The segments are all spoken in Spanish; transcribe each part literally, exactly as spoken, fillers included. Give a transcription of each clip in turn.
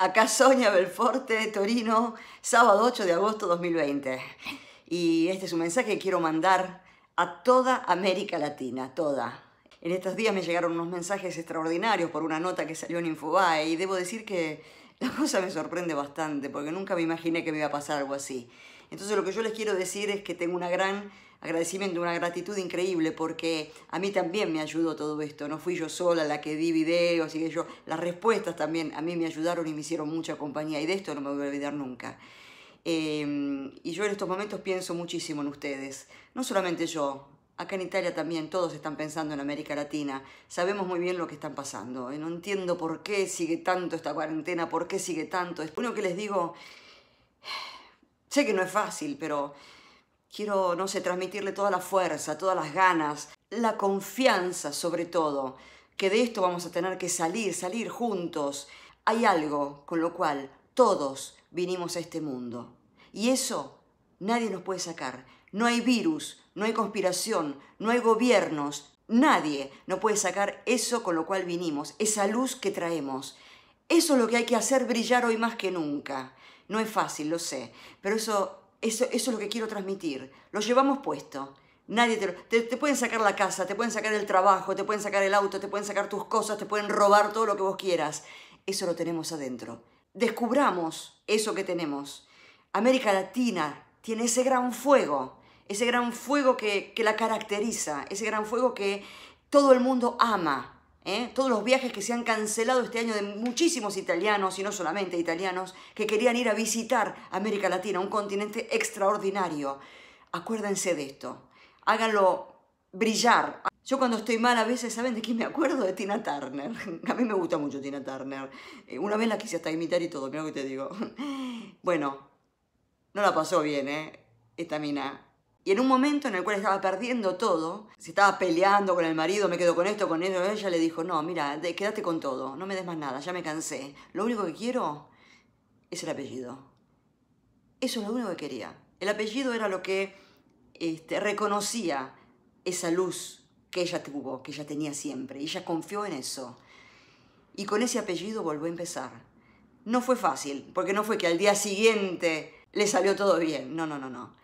Acá Sonia Belforte, Torino, sábado ocho de agosto dos mil veinte. Y este es un mensaje que quiero mandar a toda América Latina, toda. En estos días me llegaron unos mensajes extraordinarios por una nota que salió en Infobae y debo decir que la cosa me sorprende bastante porque nunca me imaginé que me iba a pasar algo así. Entonces lo que yo les quiero decir es que tengo un gran agradecimiento, una gratitud increíble porque a mí también me ayudó todo esto. No fui yo sola la que di videos y que yo... Las respuestas también a mí me ayudaron y me hicieron mucha compañía y de esto no me voy a olvidar nunca. Eh, y yo en estos momentos pienso muchísimo en ustedes. No solamente yo, acá en Italia también todos están pensando en América Latina. Sabemos muy bien lo que están pasando. No entiendo por qué sigue tanto esta cuarentena, por qué sigue tanto. Uno que les digo... Sé que no es fácil, pero quiero, no sé, transmitirle toda la fuerza, todas las ganas, la confianza sobre todo, que de esto vamos a tener que salir, salir juntos. Hay algo con lo cual todos vinimos a este mundo y eso nadie nos puede sacar. No hay virus, no hay conspiración, no hay gobiernos, nadie nos puede sacar eso con lo cual vinimos, esa luz que traemos. Eso es lo que hay que hacer brillar hoy más que nunca. No es fácil, lo sé, pero eso, eso, eso es lo que quiero transmitir. Lo llevamos puesto. Nadie te, lo, te, te pueden sacar la casa, te pueden sacar el trabajo, te pueden sacar el auto, te pueden sacar tus cosas, te pueden robar todo lo que vos quieras. Eso lo tenemos adentro. Descubramos eso que tenemos. América Latina tiene ese gran fuego, ese gran fuego que, que la caracteriza, ese gran fuego que todo el mundo ama. ¿Eh? Todos los viajes que se han cancelado este año de muchísimos italianos, y no solamente italianos, que querían ir a visitar América Latina, un continente extraordinario. Acuérdense de esto, háganlo brillar. Yo cuando estoy mal a veces, ¿saben de quién me acuerdo? De Tina Turner. A mí me gusta mucho Tina Turner. Una vez la quise hasta imitar y todo, mirá lo que te digo. Bueno, no la pasó bien, ¿eh? Esta mina. Y en un momento en el cual estaba perdiendo todo, se estaba peleando con el marido, me quedo con esto, con eso, ella le dijo, no, mira, quédate con todo, no me des más nada, ya me cansé. Lo único que quiero es el apellido. Eso es lo único que quería. El apellido era lo que este, reconocía esa luz que ella tuvo, que ella tenía siempre. Y ella confió en eso. Y con ese apellido volvió a empezar. No fue fácil, porque no fue que al día siguiente le salió todo bien. No, no, no, no.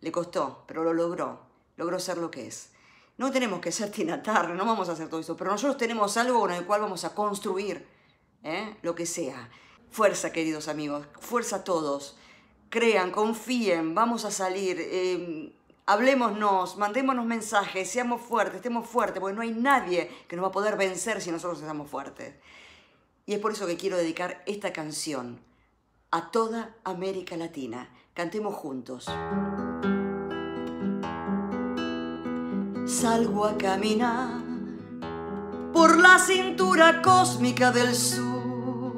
Le costó, pero lo logró. Logró ser lo que es. No tenemos que ser Tina Turner, no vamos a hacer todo eso, pero nosotros tenemos algo con el cual vamos a construir ¿eh? lo que sea. Fuerza, queridos amigos. Fuerza a todos. Crean, confíen, vamos a salir. Eh, hablémonos, mandémonos mensajes, seamos fuertes, estemos fuertes, porque no hay nadie que nos va a poder vencer si nosotros estamos fuertes. Y es por eso que quiero dedicar esta canción a toda América Latina. Cantemos juntos. Salgo a caminar por la cintura cósmica del sur.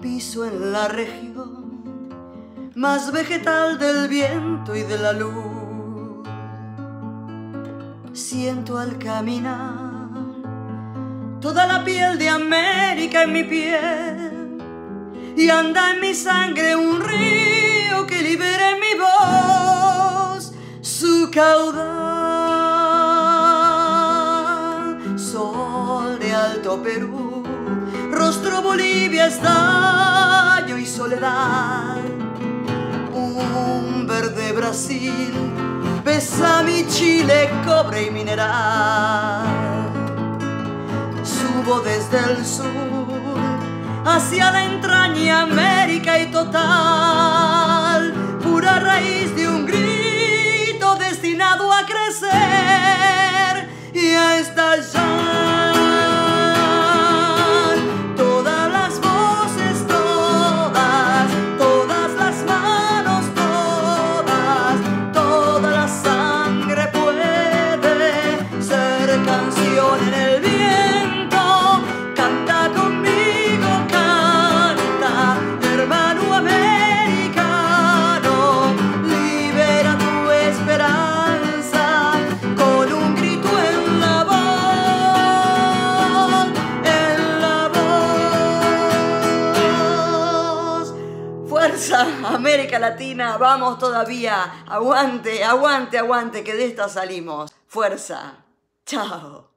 Piso en la región más vegetal del viento y de la luz. Siento al caminar toda la piel de América en mi piel. Y anda en mi sangre un río que libera en mi voz su caudal. Sol de Alto Perú, rostro Bolivia, estaño y soledad. Un verde Brasil, besa mi Chile, cobre y mineral. Subo desde el sur hacia la entraña América y total, pura raíz de un grito destinado a crecer y a estallar. Todas las voces, todas, todas las manos, todas, toda la sangre puede ser canción en el viento. Canta conmigo, canta, hermano americano, libera tu esperanza. América Latina, vamos todavía, aguante, aguante, aguante, que de esta salimos. Fuerza, chao.